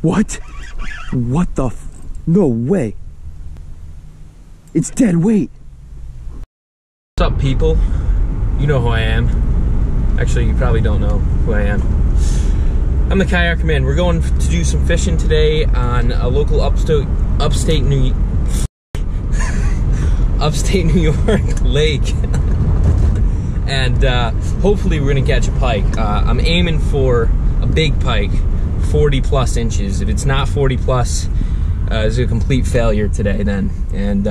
What? What the f... No way. It's dead weight. What's up, people? You know who I am. Actually, you probably don't know who I am. I'm the Kayak Man. We're going to do some fishing today on a local upstate New York lake. And hopefully we're gonna catch a pike. I'm aiming for a big pike, 40 plus inches. If it's not 40 plus, it's a complete failure today then. And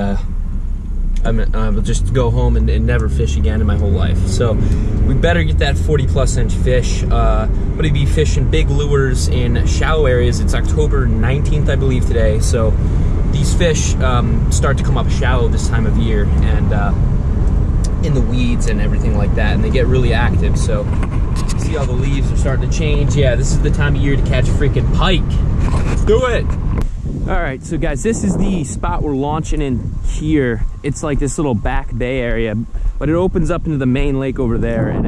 I'll just go home and never fish again in my whole life. So we better get that 40 plus inch fish. I'm gonna be fishing big lures in shallow areas. It's October 19th, I believe, today. So these fish start to come up shallow this time of year, and in the weeds and everything like that, and they get really active. So see how the leaves are starting to change. Yeah, this is the time of year to catch freaking pike. Let's do it. All right, so guys, this is the spot we're launching in here. It's like this little back bay area, but it opens up into the main lake over there, and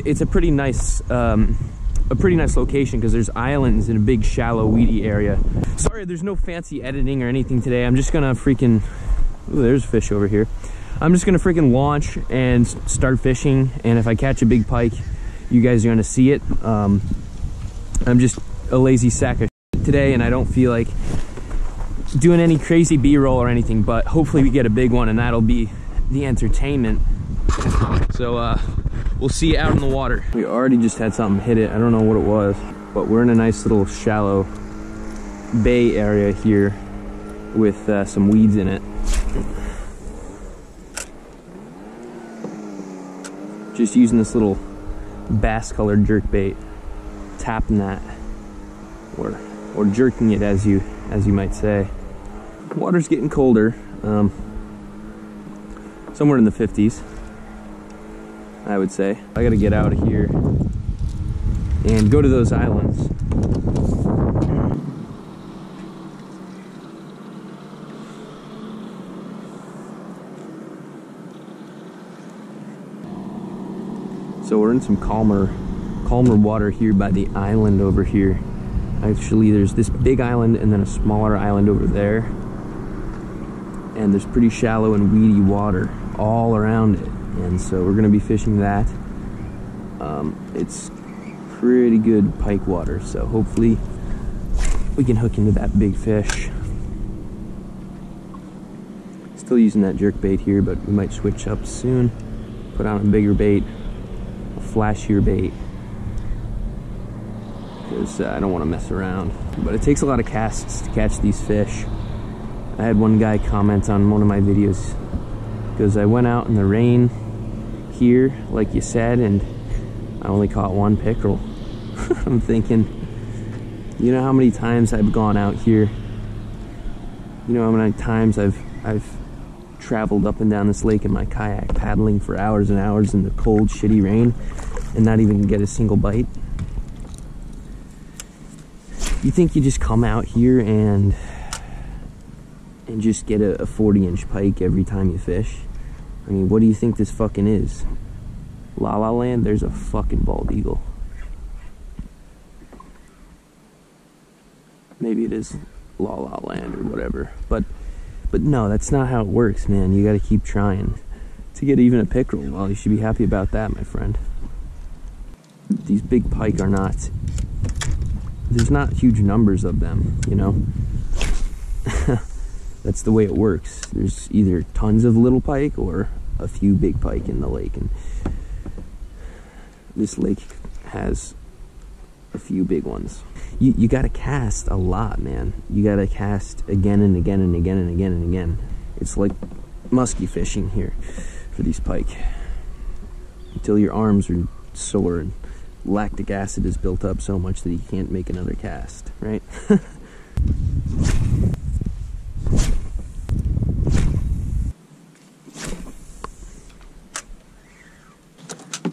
it's a pretty nice location because there's islands in a big shallow weedy area. Sorry, there's no fancy editing or anything today. I'm just gonna freaking... Ooh, there's a fish over here. I'm just gonna freaking launch and start fishing, and if I catch a big pike, you guys are gonna see it. I'm just a lazy sack of today, and I don't feel like doing any crazy b-roll or anything, but hopefully we get a big one and that'll be the entertainment. So we'll see you out in the water. We already just had something hit it. I don't know what it was, but we're in a nice little shallow bay area here with some weeds in it. Just using this little bass colored jerkbait, tapping that or jerking it, as you might say. Water's getting colder, somewhere in the 50s, I would say. I gotta get out of here and go to those islands. So we're in some calmer water here by the island over here. Actually, there's this big island and then a smaller island over there, and there's pretty shallow and weedy water all around it, and so we're gonna be fishing that. It's pretty good pike water, so hopefully we can hook into that big fish. Still using that jerk bait here, but we might switch up soon, put on a bigger bait, a flashier bait, because I don't want to mess around. But it takes a lot of casts to catch these fish. I had one guy comment on one of my videos because I went out in the rain here like you said and I only caught one pickerel. I'm thinking, you know how many times I've gone out here, you know how many times I've traveled up and down this lake in my kayak, paddling for hours and hours in the cold shitty rain and not even get a single bite. You think you just come out here and just get a 40-inch pike every time you fish? I mean, what do you think this fucking is? La La Land? There's a fucking bald eagle. Maybe it is La La Land or whatever. But no, that's not how it works, man. You gotta keep trying to get even a pickerel. Well, you should be happy about that, my friend. These big pike are not... There's not huge numbers of them, you know? That's the way it works. There's either tons of little pike or a few big pike in the lake. And this lake has a few big ones. You gotta cast a lot, man. You gotta cast again and again and again and again and again. It's like musky fishing here for these pike. Until your arms are sore and lactic acid is built up so much that you can't make another cast, right? I'm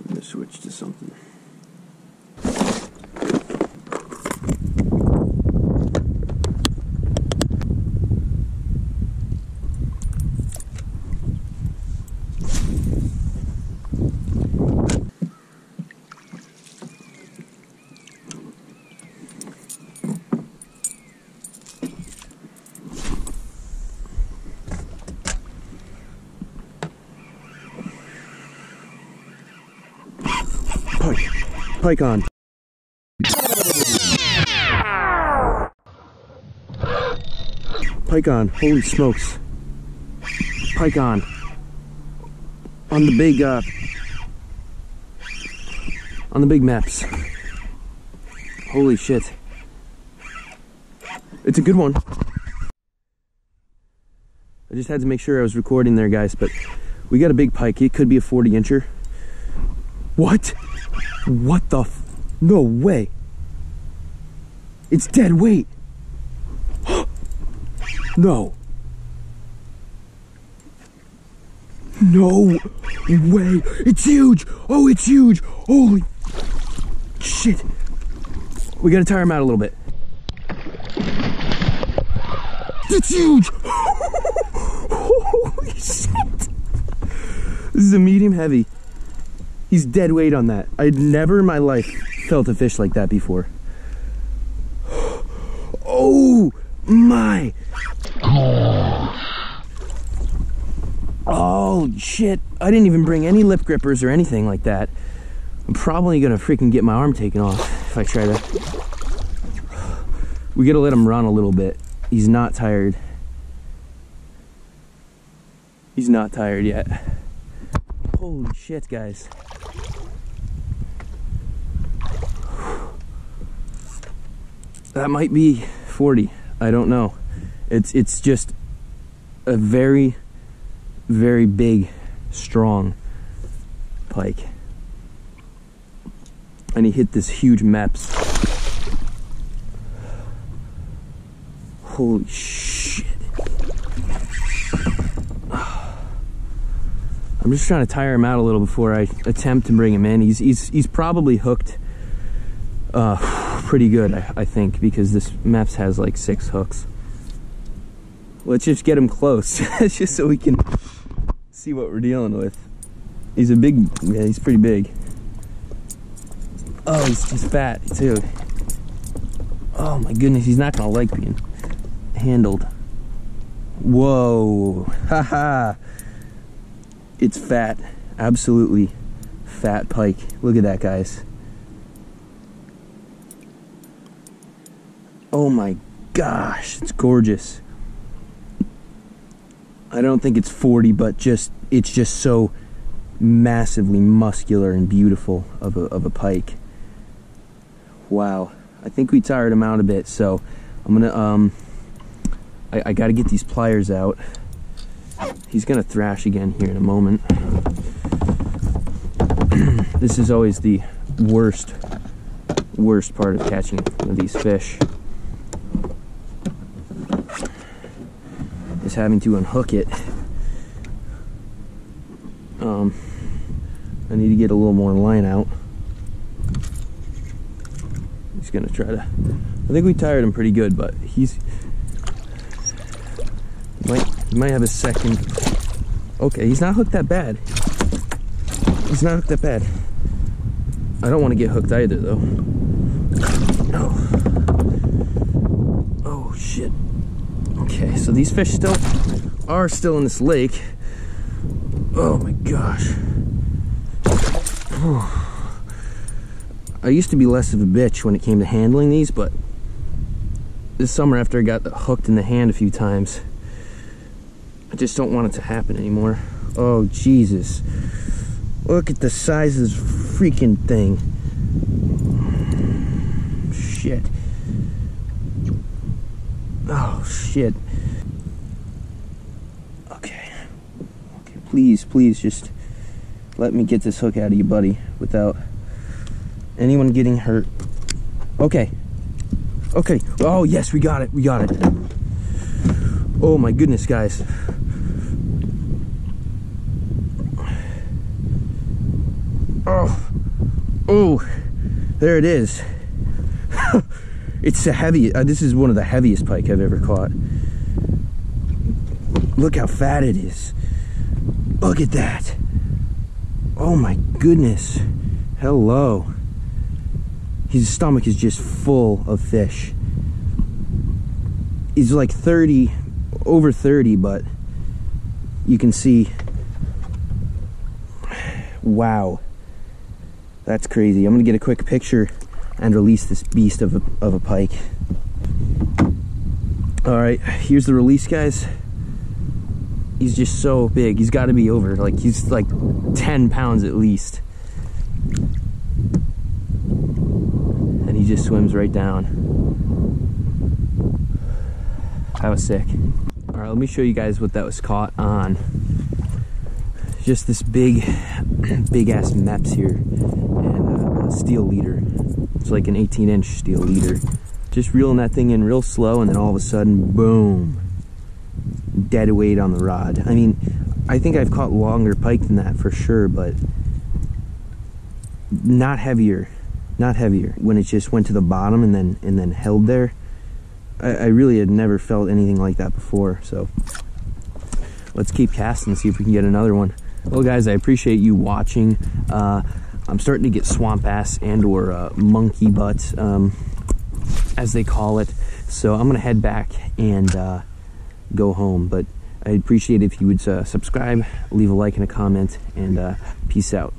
gonna switch to something. Pike on. Pike on, holy smokes. Pike on. On the big, on the big Mepps. Holy shit. It's a good one. I just had to make sure I was recording there, guys, but we got a big pike. It could be a 40-incher. What? What the f- No way. It's dead weight. No. No way. It's huge. Oh, it's huge. Holy shit. We gotta tire him out a little bit. It's huge. Holy shit. This is a medium heavy. He's dead weight on that. I'd never in my life felt a fish like that before. Oh my. Oh shit, I didn't even bring any lip grippers or anything like that. I'm probably gonna freaking get my arm taken off if I try to. We gotta let him run a little bit. He's not tired. He's not tired yet. Holy shit, guys. That might be 40, I don't know. It's just a very, very big, strong pike. And he hit this huge Mepps. Holy shit. I'm just trying to tire him out a little before I attempt to bring him in. He's probably hooked pretty good, I think, because this Mepps has like 6 hooks. Let's just get him close, just so we can see what we're dealing with. He's a big, yeah, he's pretty big. Oh, he's fat too. Oh my goodness, he's not gonna like being handled. Whoa, haha. It's fat, absolutely fat pike. Look at that, guys. Oh my gosh, it's gorgeous. I don't think it's 40, but just it's just so massively muscular and beautiful of a pike. Wow, I think we tired him out a bit, so I'm gonna I gotta get these pliers out. He's gonna thrash again here in a moment. This is always the worst part of catching one of these fish. Is having to unhook it. I need to get a little more line out. He's gonna try to. I think we tired him pretty good, but he might have a second. Okay, he's not hooked that bad. He's not hooked that bad. I don't want to get hooked either, though. No. Oh shit. Okay, so these fish are still in this lake. Oh my gosh. I used to be less of a bitch when it came to handling these, but this summer after I got hooked in the hand a few times, I just don't want it to happen anymore. Oh Jesus. Look at the size of this freaking thing. Shit. Oh shit. Okay. Okay, please just let me get this hook out of you, buddy, without anyone getting hurt. Okay. Okay. Oh yes, we got it. We got it. Oh my goodness, guys. Oh. Oh. There it is. It's a heavy, this is one of the heaviest pike I've ever caught. Look how fat it is. Look at that. Oh my goodness. Hello. His stomach is just full of fish. He's like 30, over 30, but you can see, wow. That's crazy. I'm gonna get a quick picture and release this beast of a pike. All right, here's the release, guys. He's just so big. He's got to be over, like, he's like 10 pounds at least. And he just swims right down. That was sick. All right, let me show you guys what that was caught on. Just this big ass Mepps here, and a steel leader. It's like an 18-inch steel leader. Just reeling that thing in real slow, and then all of a sudden, boom. Dead weight on the rod. I mean, I think I've caught longer pike than that for sure, but not heavier. When it just went to the bottom and then held there, I really had never felt anything like that before. So let's keep casting and see if we can get another one. Well, guys, I appreciate you watching. I'm starting to get swamp ass and or monkey butts, as they call it. So I'm gonna head back and go home, but I'd appreciate it if you would subscribe, leave a like and a comment, and peace out.